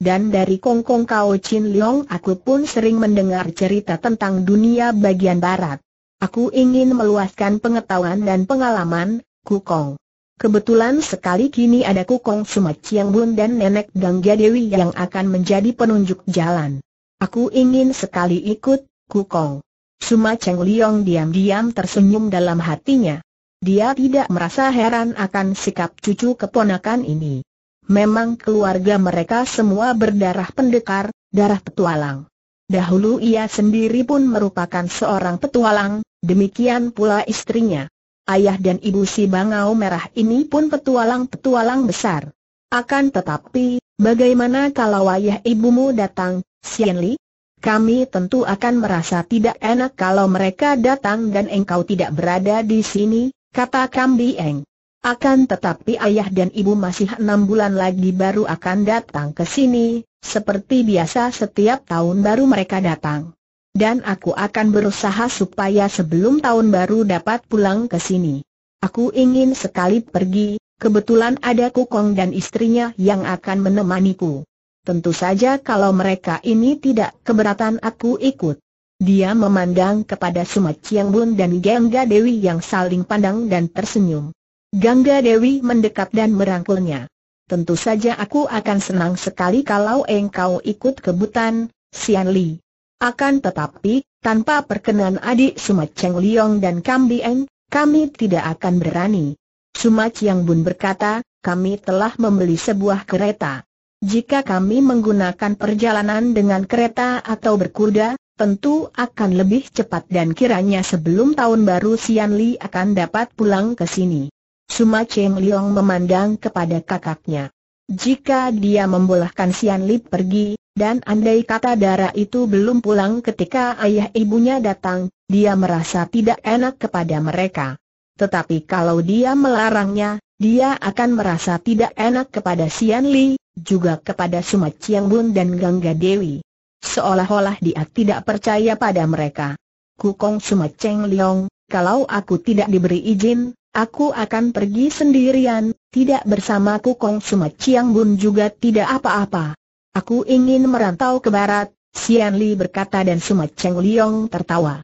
Dan dari Kongkong Kao Chin Leong aku pun sering mendengar cerita tentang dunia bagian barat. Aku ingin meluaskan pengetahuan dan pengalaman, Kukong. Kebetulan sekali kini ada Kukong Suma Cheng Bun dan nenek Gangga Dewi yang akan menjadi penunjuk jalan. Aku ingin sekali ikut, Kukong." Suma Cheng Liong diam-diam tersenyum dalam hatinya. Dia tidak merasa heran akan sikap cucu keponakan ini. Memang keluarga mereka semua berdarah pendekar, darah petualang. Dahulu ia sendiri pun merupakan seorang petualang, demikian pula istrinya. Ayah dan ibu si Bangau Merah ini pun petualang-petualang besar. Akan tetapi, bagaimana kalau ayah ibumu datang, Sian Li? Kami tentu akan merasa tidak enak kalau mereka datang dan engkau tidak berada di sini, kata Kam Bieng. Akan tetapi ayah dan ibu masih 6 bulan lagi baru akan datang ke sini, seperti biasa setiap tahun baru mereka datang. Dan aku akan berusaha supaya sebelum tahun baru dapat pulang ke sini. Aku ingin sekali pergi, kebetulan ada Kukong dan istrinya yang akan menemaniku. Tentu saja kalau mereka ini tidak keberatan aku ikut. Dia memandang kepada Suma Cheng Bun dan Gangga Dewi yang saling pandang dan tersenyum. Gangga Dewi mendekat dan merangkulnya. Tentu saja aku akan senang sekali kalau engkau ikut ke Butan, Sian Li. Akan tetapi, tanpa perkenan adik Suma Cheng Liong dan Kam Bieng, kami tidak akan berani. Suma Cheng Bun berkata, kami telah membeli sebuah kereta. Jika kami menggunakan perjalanan dengan kereta atau berkuda, tentu akan lebih cepat dan kiranya sebelum tahun baru Sian Li akan dapat pulang ke sini. Suma Cheng Liong memandang kepada kakaknya. Jika dia membolehkan Sian Li pergi, dan andai kata darah itu belum pulang ketika ayah ibunya datang, dia merasa tidak enak kepada mereka. Tetapi kalau dia melarangnya, dia akan merasa tidak enak kepada Sian Li, juga kepada Suma Cheng Bun dan Gangga Dewi. Seolah-olah dia tidak percaya pada mereka. Kukong Suma Cheng Liong, kalau aku tidak diberi izin, aku akan pergi sendirian, tidak bersama Kukong Suma Cheng Bun juga tidak apa-apa. Aku ingin merantau ke barat, Sian Li berkata dan Suma Cheng Liong tertawa.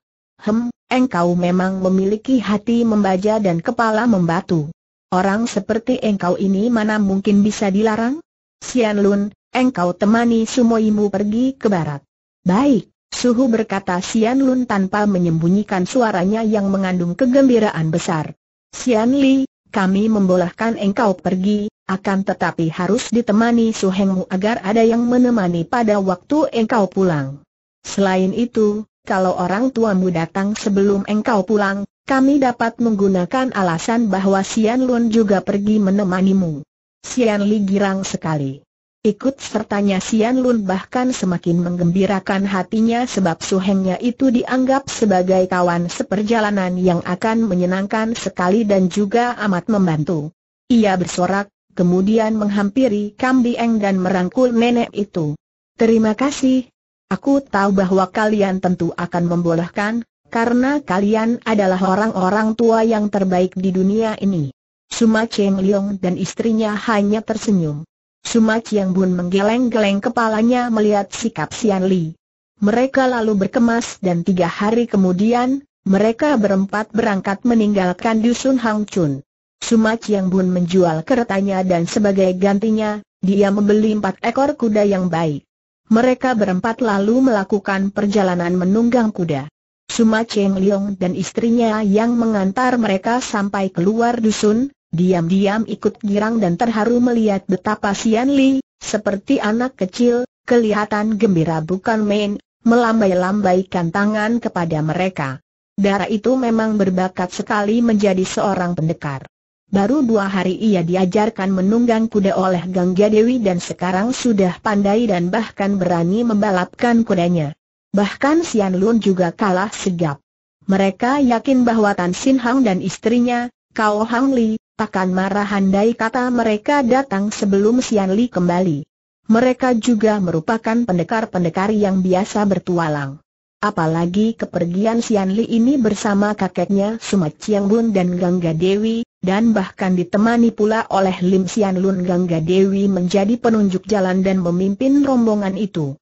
Engkau memang memiliki hati membaja dan kepala membatu. Orang seperti engkau ini mana mungkin bisa dilarang? Sian Lun, engkau temani sumoimu pergi ke barat. Baik, Suhu berkata Sian Lun tanpa menyembunyikan suaranya yang mengandung kegembiraan besar. Sian Li, kami membolehkan engkau pergi, akan tetapi harus ditemani suhengmu agar ada yang menemani pada waktu engkau pulang. Selain itu, kalau orang tuamu datang sebelum engkau pulang, kami dapat menggunakan alasan bahwa Sian Lun juga pergi menemanimu. Sian Li girang sekali. Ikut sertanya Sian Lun bahkan semakin menggembirakan hatinya sebab suhengnya itu dianggap sebagai kawan seperjalanan yang akan menyenangkan sekali dan juga amat membantu. Ia bersorak, kemudian menghampiri Kam Bieng dan merangkul nenek itu. Terima kasih. Aku tahu bahwa kalian tentu akan membolehkan, karena kalian adalah orang-orang tua yang terbaik di dunia ini. Suma Cheng Liong dan istrinya hanya tersenyum. Suma Cheng Bun menggeleng-geleng kepalanya melihat sikap Sian Li. Mereka lalu berkemas dan 3 hari kemudian, mereka berempat berangkat meninggalkan Dusun Hang Chun. Suma Cheng Bun menjual keretanya dan sebagai gantinya, dia membeli 4 ekor kuda yang baik. Mereka berempat lalu melakukan perjalanan menunggang kuda. Suma Cheng Liong dan istrinya yang mengantar mereka sampai keluar dusun, diam-diam ikut girang dan terharu melihat betapa Sian Li, seperti anak kecil, kelihatan gembira bukan main, melambai-lambaikan tangan kepada mereka. Dara itu memang berbakat sekali menjadi seorang pendekar. Baru 2 hari ia diajarkan menunggang kuda oleh Gangga Dewi dan sekarang sudah pandai dan bahkan berani membalapkan kudanya. Bahkan Sian Lun juga kalah segap. Mereka yakin bahwa Tan Sin Hang dan istrinya, Kao Hang Li, takkan marah andai kata mereka datang sebelum Sian Li kembali. Mereka juga merupakan pendekar-pendekar yang biasa bertualang. Apalagi kepergian Sian Li ini bersama kakeknya Suma Cheng Bun dan Gangga Dewi, dan bahkan ditemani pula oleh Lim Sian Lun. Gangga Dewi menjadi penunjuk jalan dan memimpin rombongan itu.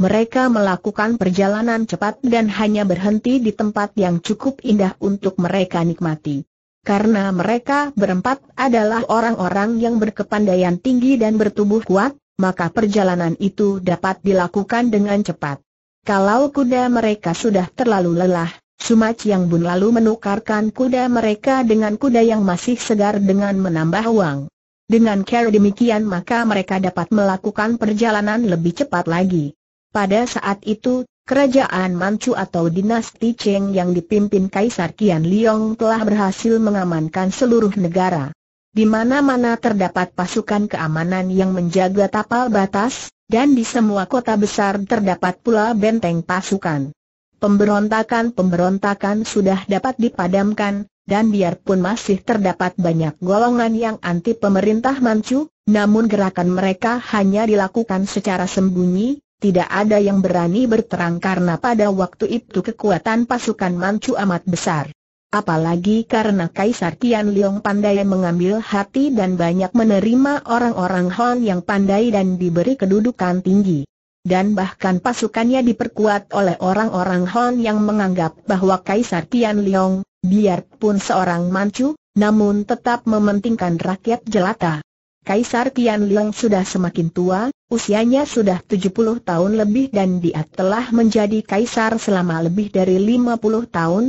Mereka melakukan perjalanan cepat dan hanya berhenti di tempat yang cukup indah untuk mereka nikmati. Karena mereka berempat adalah orang-orang yang berkepandaian tinggi dan bertubuh kuat, maka perjalanan itu dapat dilakukan dengan cepat. Kalau kuda mereka sudah terlalu lelah, Suma Cheng Bun lalu menukarkan kuda mereka dengan kuda yang masih segar dengan menambah uang. Dengan cara demikian maka mereka dapat melakukan perjalanan lebih cepat lagi. Pada saat itu, Kerajaan Manchu atau dinasti Cheng yang dipimpin Kaisar Qianlong telah berhasil mengamankan seluruh negara. Di mana-mana terdapat pasukan keamanan yang menjaga tapal batas, dan di semua kota besar terdapat pula benteng pasukan. Pemberontakan-pemberontakan sudah dapat dipadamkan, dan biarpun masih terdapat banyak golongan yang anti pemerintah Manchu, namun gerakan mereka hanya dilakukan secara sembunyi. Tidak ada yang berani berterang karena pada waktu itu kekuatan pasukan Manchu amat besar. Apalagi karena Kaisar Qianlong pandai mengambil hati dan banyak menerima orang-orang Han yang pandai dan diberi kedudukan tinggi. Dan bahkan pasukannya diperkuat oleh orang-orang Han yang menganggap bahwa Kaisar Qianlong, biarpun seorang Manchu, namun tetap mementingkan rakyat jelata. Kaisar Qianlong sudah semakin tua. Usianya sudah 70 tahun lebih dan dia telah menjadi kaisar selama lebih dari 50 tahun.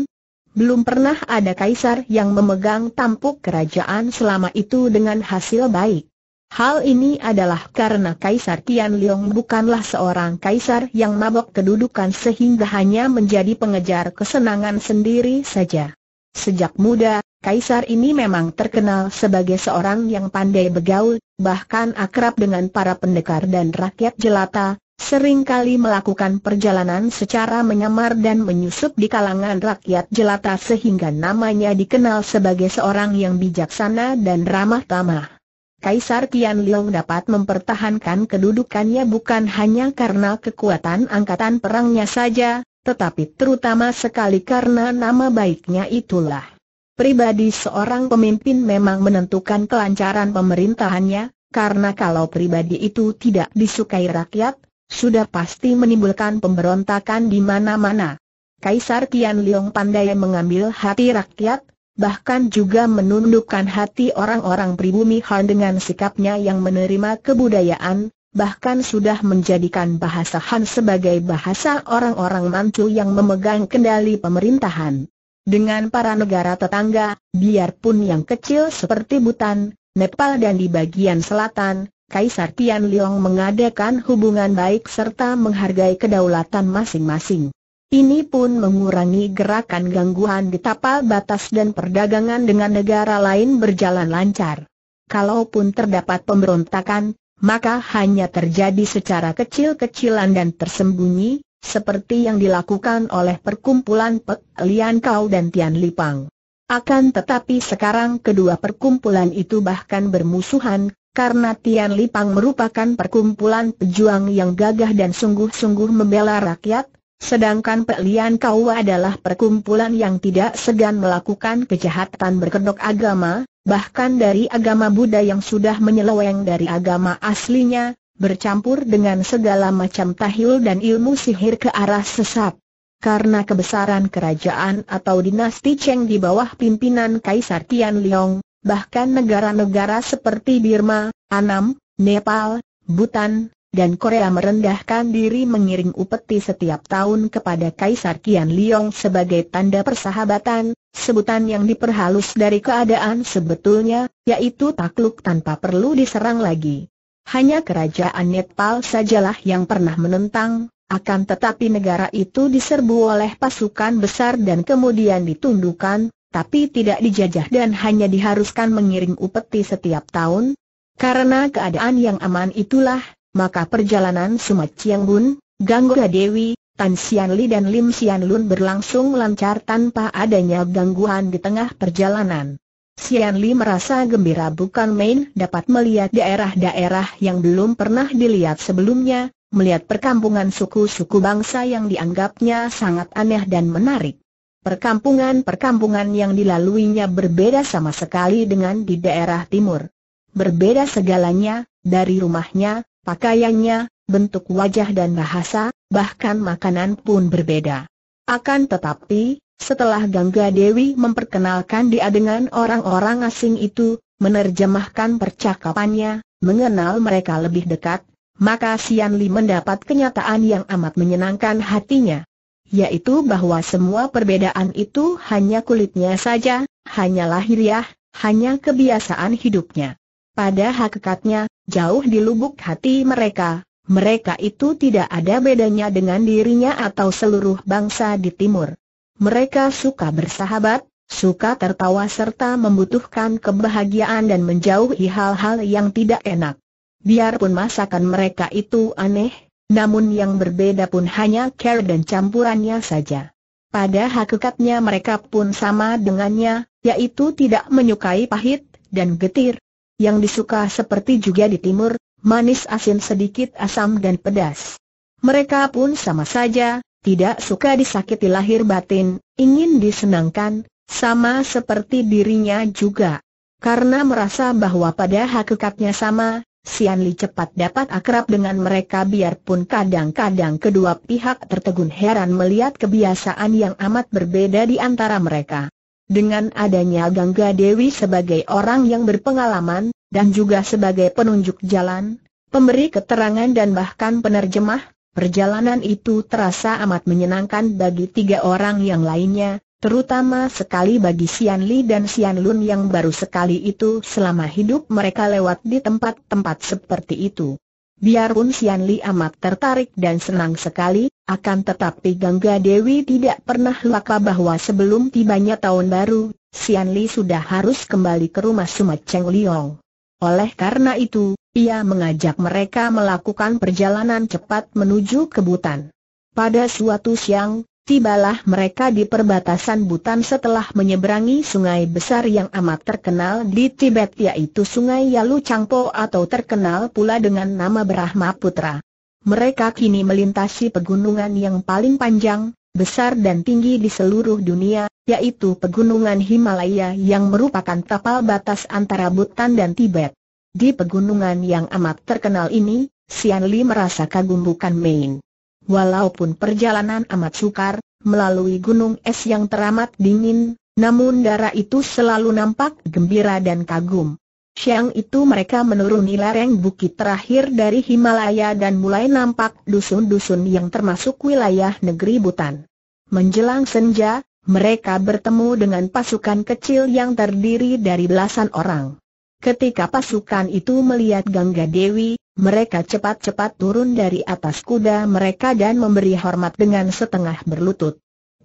Belum pernah ada kaisar yang memegang tampuk kerajaan selama itu dengan hasil baik. Hal ini adalah karena Kaisar Qianlong bukanlah seorang kaisar yang mabok kedudukan sehingga hanya menjadi pengejar kesenangan sendiri saja. Sejak muda, kaisar ini memang terkenal sebagai seorang yang pandai bergaul, bahkan akrab dengan para pendekar dan rakyat jelata, seringkali melakukan perjalanan secara menyamar dan menyusup di kalangan rakyat jelata sehingga namanya dikenal sebagai seorang yang bijaksana dan ramah tamah. Kaisar Qianlong dapat mempertahankan kedudukannya bukan hanya karena kekuatan angkatan perangnya saja, tetapi terutama sekali karena nama baiknya itulah. Pribadi seorang pemimpin memang menentukan kelancaran pemerintahannya, karena kalau pribadi itu tidak disukai rakyat, sudah pasti menimbulkan pemberontakan di mana-mana. Kaisar Qianlong pandai mengambil hati rakyat, bahkan juga menundukkan hati orang-orang pribumi Han dengan sikapnya yang menerima kebudayaan, bahkan sudah menjadikan bahasa Han sebagai bahasa orang-orang Manchu yang memegang kendali pemerintahan. Dengan para negara tetangga, biarpun yang kecil seperti Bhutan, Nepal dan di bagian selatan, Kaisar Qianlong mengadakan hubungan baik serta menghargai kedaulatan masing-masing. Ini pun mengurangi gerakan gangguan di tapal batas dan perdagangan dengan negara lain berjalan lancar. Kalaupun terdapat pemberontakan, maka hanya terjadi secara kecil-kecilan dan tersembunyi, seperti yang dilakukan oleh perkumpulan Pek Lian Kauw dan Thian Li Pang. Akan tetapi sekarang kedua perkumpulan itu bahkan bermusuhan, karena Thian Li Pang merupakan perkumpulan pejuang yang gagah dan sungguh-sungguh membela rakyat, sedangkan Pek Lian Kauw adalah perkumpulan yang tidak segan melakukan kejahatan berkedok agama, bahkan dari agama Buddha yang sudah menyeleweng dari agama aslinya, bercampur dengan segala macam tahil dan ilmu sihir ke arah sesat. Karena kebesaran kerajaan atau dinasti Cheng di bawah pimpinan Kaisar Qianlong, bahkan negara-negara seperti Birma, Anam, Nepal, Bhutan, dan Korea merendahkan diri mengiring upeti setiap tahun kepada Kaisar Qianlong sebagai tanda persahabatan, sebutan yang diperhalus dari keadaan sebetulnya, yaitu takluk tanpa perlu diserang lagi. Hanya kerajaan Nepal sajalah yang pernah menentang, akan tetapi negara itu diserbu oleh pasukan besar dan kemudian ditundukkan, tapi tidak dijajah dan hanya diharuskan mengiring upeti setiap tahun. Karena keadaan yang aman itulah, maka perjalanan Suma Cheng Bun, Gangga Dewi, Tan Sian Li dan Lim Sian Lun berlangsung lancar tanpa adanya gangguan di tengah perjalanan. Sian Li merasa gembira bukan main dapat melihat daerah-daerah yang belum pernah dilihat sebelumnya, melihat perkampungan suku-suku bangsa yang dianggapnya sangat aneh dan menarik. Perkampungan-perkampungan yang dilaluinya berbeda sama sekali dengan di daerah timur. Berbeda segalanya, dari rumahnya, pakaiannya, bentuk wajah dan bahasa, bahkan makanan pun berbeda. Akan tetapi, setelah Gangga Dewi memperkenalkan dia dengan orang-orang asing itu, menerjemahkan percakapannya, mengenal mereka lebih dekat, maka Sian Li mendapat kenyataan yang amat menyenangkan hatinya. Yaitu bahwa semua perbedaan itu hanya kulitnya saja, hanya lahiriah, hanya kebiasaan hidupnya. Pada hakikatnya, jauh di lubuk hati mereka, mereka itu tidak ada bedanya dengan dirinya atau seluruh bangsa di timur. Mereka suka bersahabat, suka tertawa serta membutuhkan kebahagiaan dan menjauhi hal-hal yang tidak enak. Biarpun masakan mereka itu aneh, namun yang berbeda pun hanya care dan campurannya saja. Pada hakikatnya mereka pun sama dengannya, yaitu tidak menyukai pahit dan getir. Yang disuka seperti juga di timur, manis asin sedikit asam dan pedas. Mereka pun sama saja, tidak suka disakiti lahir batin, ingin disenangkan, sama seperti dirinya juga. Karena merasa bahwa pada hakikatnya sama, Sian Li cepat dapat akrab dengan mereka biarpun kadang-kadang kedua pihak tertegun heran melihat kebiasaan yang amat berbeda di antara mereka. Dengan adanya Gangga Dewi sebagai orang yang berpengalaman, dan juga sebagai penunjuk jalan, pemberi keterangan dan bahkan penerjemah, perjalanan itu terasa amat menyenangkan bagi tiga orang yang lainnya, Terutama sekali bagi Sian Li dan Sian Lun yang baru sekali itu selama hidup mereka lewat di tempat-tempat seperti itu. Biarpun Sian Li amat tertarik dan senang sekali, akan tetapi Gangga Dewi tidak pernah lupa bahwa sebelum tibanya tahun baru, Sian Li sudah harus kembali ke rumah Suma Cheng Liong. Oleh karena itu, ia mengajak mereka melakukan perjalanan cepat menuju ke Butan. Pada suatu siang, tibalah mereka di perbatasan Butan setelah menyeberangi sungai besar yang amat terkenal di Tibet, yaitu Sungai Yalu Changpo atau terkenal pula dengan nama Brahma Putra. Mereka kini melintasi pegunungan yang paling panjang, besar dan tinggi di seluruh dunia, yaitu pegunungan Himalaya yang merupakan tapal batas antara Butan dan Tibet. Di pegunungan yang amat terkenal ini, Sian Li merasa kagum bukan main. Walaupun perjalanan amat sukar, melalui gunung es yang teramat dingin, namun darah itu selalu nampak gembira dan kagum. Siang itu mereka menuruni lereng bukit terakhir dari Himalaya dan mulai nampak dusun-dusun yang termasuk wilayah negeri Butan. Menjelang senja, mereka bertemu dengan pasukan kecil yang terdiri dari belasan orang. Ketika pasukan itu melihat Gangga Dewi, mereka cepat-cepat turun dari atas kuda mereka dan memberi hormat dengan setengah berlutut.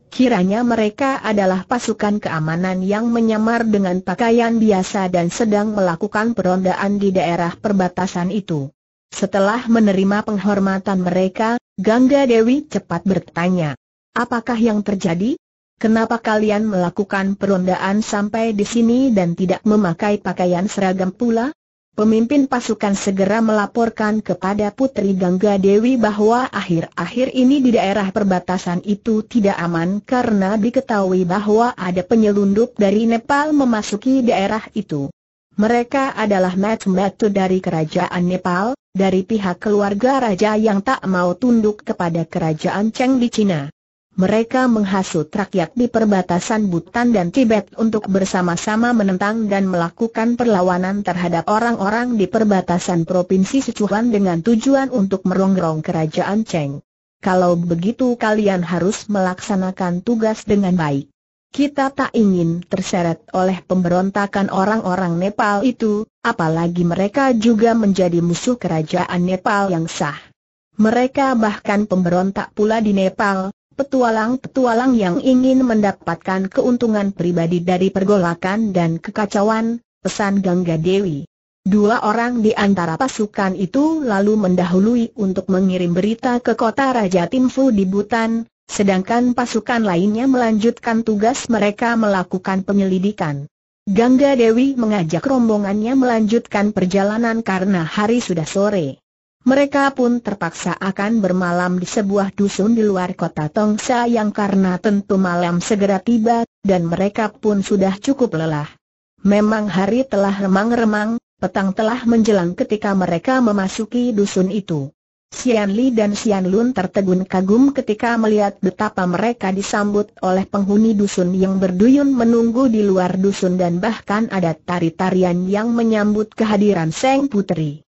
Kiranya mereka adalah pasukan keamanan yang menyamar dengan pakaian biasa dan sedang melakukan perondaan di daerah perbatasan itu. Setelah menerima penghormatan mereka, Gangga Dewi cepat bertanya, "Apakah yang terjadi? Kenapa kalian melakukan perondaan sampai di sini dan tidak memakai pakaian seragam pula?" Pemimpin pasukan segera melaporkan kepada Putri Gangga Dewi bahwa akhir-akhir ini di daerah perbatasan itu tidak aman karena diketahui bahwa ada penyelundup dari Nepal memasuki daerah itu. Mereka adalah matu-matu dari kerajaan Nepal, dari pihak keluarga raja yang tak mau tunduk kepada kerajaan Cheng di Cina. Mereka menghasut rakyat di perbatasan Butan dan Tibet untuk bersama-sama menentang dan melakukan perlawanan terhadap orang-orang di perbatasan Provinsi Sichuan dengan tujuan untuk merongrong kerajaan Cheng. Kalau begitu kalian harus melaksanakan tugas dengan baik. Kita tak ingin terseret oleh pemberontakan orang-orang Nepal itu, apalagi mereka juga menjadi musuh kerajaan Nepal yang sah. Mereka bahkan pemberontak pula di Nepal. Petualang-petualang yang ingin mendapatkan keuntungan pribadi dari pergolakan dan kekacauan, pesan Gangga Dewi. Dua orang di antara pasukan itu lalu mendahului untuk mengirim berita ke kota Raja Timfu di Butan, sedangkan pasukan lainnya melanjutkan tugas mereka melakukan penyelidikan. Gangga Dewi mengajak rombongannya melanjutkan perjalanan karena hari sudah sore. Mereka pun terpaksa akan bermalam di sebuah dusun di luar kota Tongsa yang karena tentu malam segera tiba, dan mereka pun sudah cukup lelah. Memang hari telah remang-remang, petang telah menjelang ketika mereka memasuki dusun itu. Sian Li dan Sian Lun tertegun kagum ketika melihat betapa mereka disambut oleh penghuni dusun yang berduyun menunggu di luar dusun dan bahkan ada tari-tarian yang menyambut kehadiran sang putri.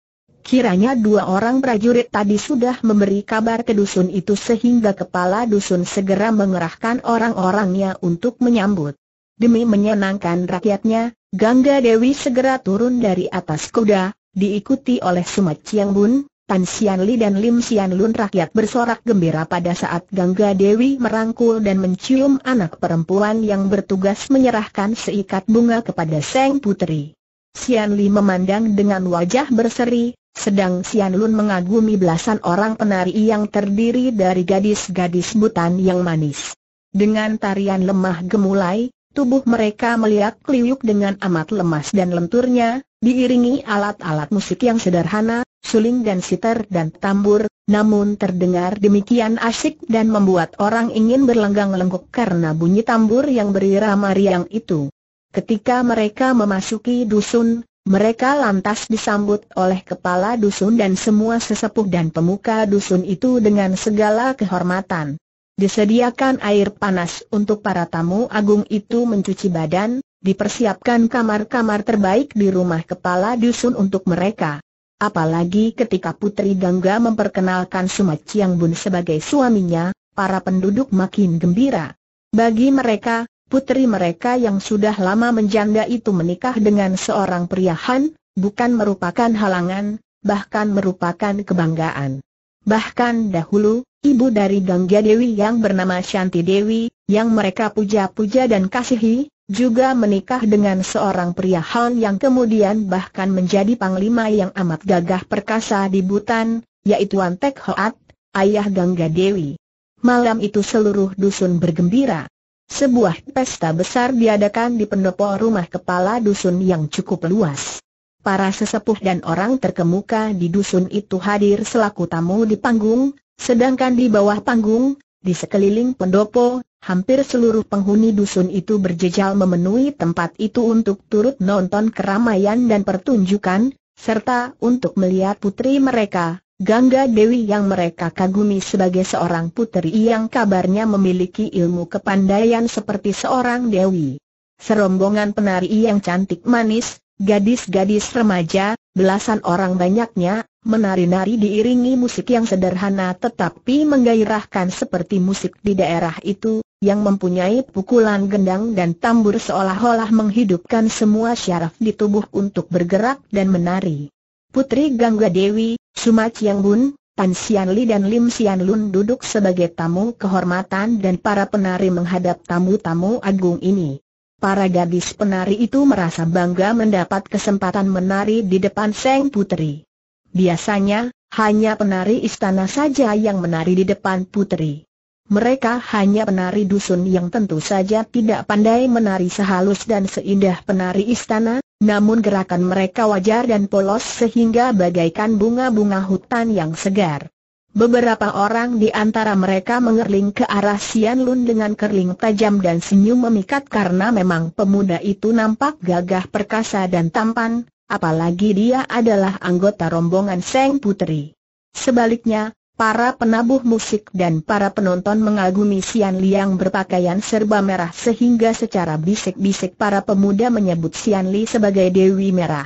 Kiranya dua orang prajurit tadi sudah memberi kabar ke dusun itu sehingga kepala dusun segera mengerahkan orang-orangnya untuk menyambut. Demi menyenangkan rakyatnya, Gangga Dewi segera turun dari atas kuda, diikuti oleh Suma Cheng Bun, Tan Sian Li dan Lim Sian Lun. Rakyat bersorak gembira pada saat Gangga Dewi merangkul dan mencium anak perempuan yang bertugas menyerahkan seikat bunga kepada sang putri. Sian Li memandang dengan wajah berseri, sedang Sian Lun mengagumi belasan orang penari yang terdiri dari gadis-gadis Butan yang manis. Dengan tarian lemah gemulai, tubuh mereka meliuk-liuk dengan amat lemas dan lenturnya, diiringi alat-alat musik yang sederhana, suling dan sitar dan tambur, namun terdengar demikian asyik dan membuat orang ingin berlenggang-lenggok karena bunyi tambur yang berirama riang itu. Ketika mereka memasuki dusun, mereka lantas disambut oleh kepala dusun dan semua sesepuh dan pemuka dusun itu dengan segala kehormatan. Disediakan air panas untuk para tamu agung itu mencuci badan, dipersiapkan kamar-kamar terbaik di rumah kepala dusun untuk mereka. Apalagi ketika Putri Gangga memperkenalkan Suma Cheng Bun sebagai suaminya, para penduduk makin gembira. Bagi mereka, putri mereka yang sudah lama menjanda itu menikah dengan seorang pria Han, bukan merupakan halangan, bahkan merupakan kebanggaan. Bahkan dahulu, ibu dari Gangga Dewi yang bernama Shanti Dewi, yang mereka puja-puja dan kasihi, juga menikah dengan seorang pria Han yang kemudian bahkan menjadi panglima yang amat gagah perkasa di Butan, yaitu Wan Tek Hoat, ayah Gangga Dewi. Malam itu seluruh dusun bergembira. Sebuah pesta besar diadakan di pendopo rumah kepala dusun yang cukup luas. Para sesepuh dan orang terkemuka di dusun itu hadir selaku tamu di panggung, sedangkan di bawah panggung, di sekeliling pendopo, hampir seluruh penghuni dusun itu berjejal memenuhi tempat itu untuk turut nonton keramaian dan pertunjukan, serta untuk melihat putri mereka, Gangga Dewi yang mereka kagumi sebagai seorang putri yang kabarnya memiliki ilmu kepandaian seperti seorang dewi. Serombongan penari yang cantik manis, gadis-gadis remaja, belasan orang banyaknya, menari-nari diiringi musik yang sederhana tetapi menggairahkan seperti musik di daerah itu, yang mempunyai pukulan gendang dan tambur seolah-olah menghidupkan semua syaraf di tubuh untuk bergerak dan menari. Putri Gangga Dewi, Suma Cheng Bun, Tan Sian Li dan Lim Sian Lun duduk sebagai tamu kehormatan dan para penari menghadap tamu-tamu agung ini. Para gadis penari itu merasa bangga mendapat kesempatan menari di depan sang putri. Biasanya, hanya penari istana saja yang menari di depan putri. Mereka hanya penari dusun yang tentu saja tidak pandai menari sehalus dan seindah penari istana. Namun gerakan mereka wajar dan polos sehingga bagaikan bunga-bunga hutan yang segar. Beberapa orang di antara mereka mengerling ke arah Sian Lun dengan kerling tajam dan senyum memikat karena memang pemuda itu nampak gagah perkasa dan tampan, apalagi dia adalah anggota rombongan sang putri. Sebaliknya, para penabuh musik dan para penonton mengagumi Sian Li yang berpakaian serba merah sehingga secara bisik-bisik para pemuda menyebut Sian Li sebagai Dewi Merah.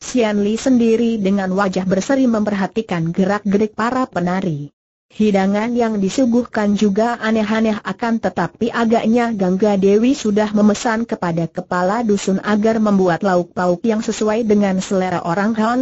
Sian Li sendiri dengan wajah berseri memperhatikan gerak-gerik para penari. Hidangan yang disuguhkan juga aneh-aneh akan tetapi agaknya Gangga Dewi sudah memesan kepada kepala dusun agar membuat lauk-pauk yang sesuai dengan selera orang Han.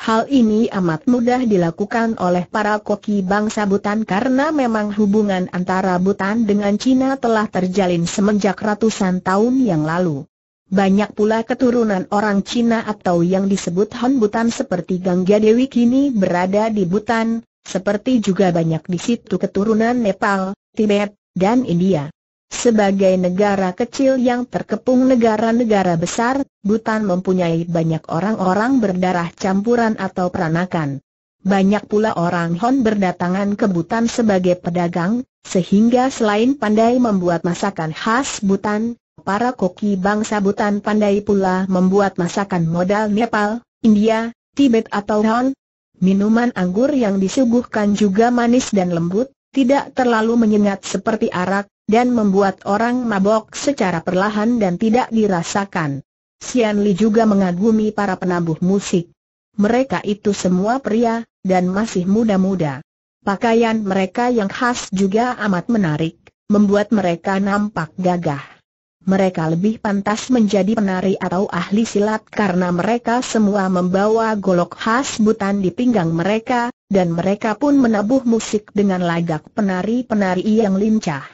Hal ini amat mudah dilakukan oleh para koki bangsa Butan karena memang hubungan antara Butan dengan Cina telah terjalin semenjak ratusan tahun yang lalu. Banyak pula keturunan orang Cina atau yang disebut Han Butan seperti Gangga Dewi kini berada di Butan, seperti juga banyak di situ keturunan Nepal, Tibet, dan India. Sebagai negara kecil yang terkepung negara-negara besar, Butan mempunyai banyak orang-orang berdarah campuran atau peranakan. Banyak pula orang Han berdatangan ke Butan sebagai pedagang, sehingga selain pandai membuat masakan khas Butan, para koki bangsa Butan pandai pula membuat masakan modal Nepal, India, Tibet atau Han. Minuman anggur yang disuguhkan juga manis dan lembut, tidak terlalu menyengat seperti arak, dan membuat orang mabok secara perlahan dan tidak dirasakan. Sian Li juga mengagumi para penabuh musik. Mereka itu semua pria, dan masih muda-muda. Pakaian mereka yang khas juga amat menarik, membuat mereka nampak gagah. Mereka lebih pantas menjadi penari atau ahli silat karena mereka semua membawa golok khas Butan di pinggang mereka, dan mereka pun menabuh musik dengan lagak penari-penari yang lincah.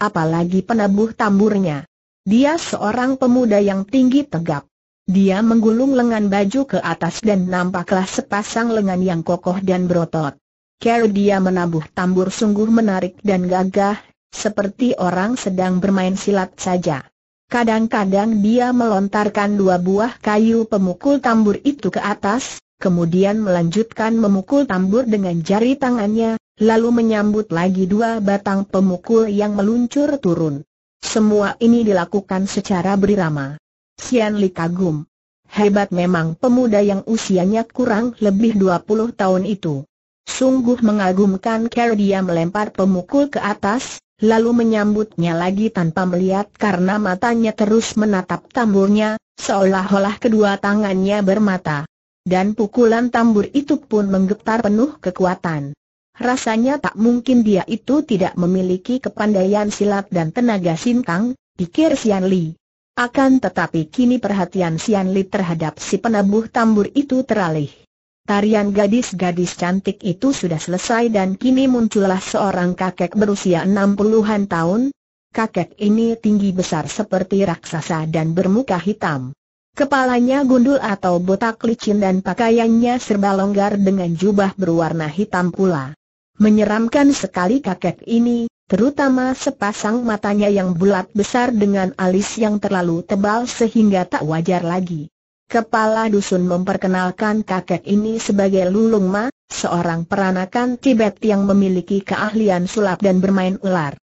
Apalagi penabuh tamburnya. Dia seorang pemuda yang tinggi tegap. Dia menggulung lengan baju ke atas dan nampaklah sepasang lengan yang kokoh dan berotot. Cara dia menabuh tambur sungguh menarik dan gagah, seperti orang sedang bermain silat saja. Kadang-kadang dia melontarkan dua buah kayu pemukul tambur itu ke atas, kemudian melanjutkan memukul tambur dengan jari tangannya, lalu menyambut lagi dua batang pemukul yang meluncur turun. Semua ini dilakukan secara berirama. Sian Li kagum. Hebat memang pemuda yang usianya kurang lebih 20 tahun itu. Sungguh mengagumkan cara dia melempar pemukul ke atas, lalu menyambutnya lagi tanpa melihat karena matanya terus menatap tamburnya, seolah-olah kedua tangannya bermata. Dan pukulan tambur itu pun menggetar penuh kekuatan. Rasanya tak mungkin dia itu tidak memiliki kepandaian silat dan tenaga sinkang, pikir Sian Li. Akan tetapi kini perhatian Sian Li terhadap si penabuh tambur itu teralih. Tarian gadis-gadis cantik itu sudah selesai dan kini muncullah seorang kakek berusia 60-an tahun. Kakek ini tinggi besar seperti raksasa dan bermuka hitam. Kepalanya gundul atau botak licin dan pakaiannya serba longgar dengan jubah berwarna hitam pula. Menyeramkan sekali kakek ini, terutama sepasang matanya yang bulat besar dengan alis yang terlalu tebal sehingga tak wajar lagi. Kepala dusun memperkenalkan kakek ini sebagai Lulungma, seorang peranakan Tibet yang memiliki keahlian sulap dan bermain ular.